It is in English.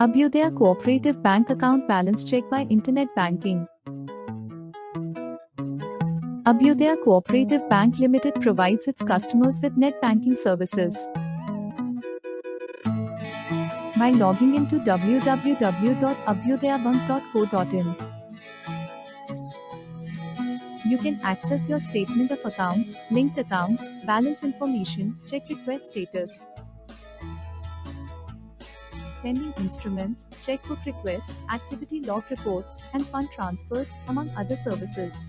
Abhyudaya Cooperative Bank account balance check by internet banking. Abhyudaya Cooperative Bank Limited provides its customers with net banking services. By logging into www.abhyudayabank.co.in, you can access your statement of accounts, linked accounts, balance information, check request status, pending instruments, checkbook requests, activity log reports, and fund transfers, among other services.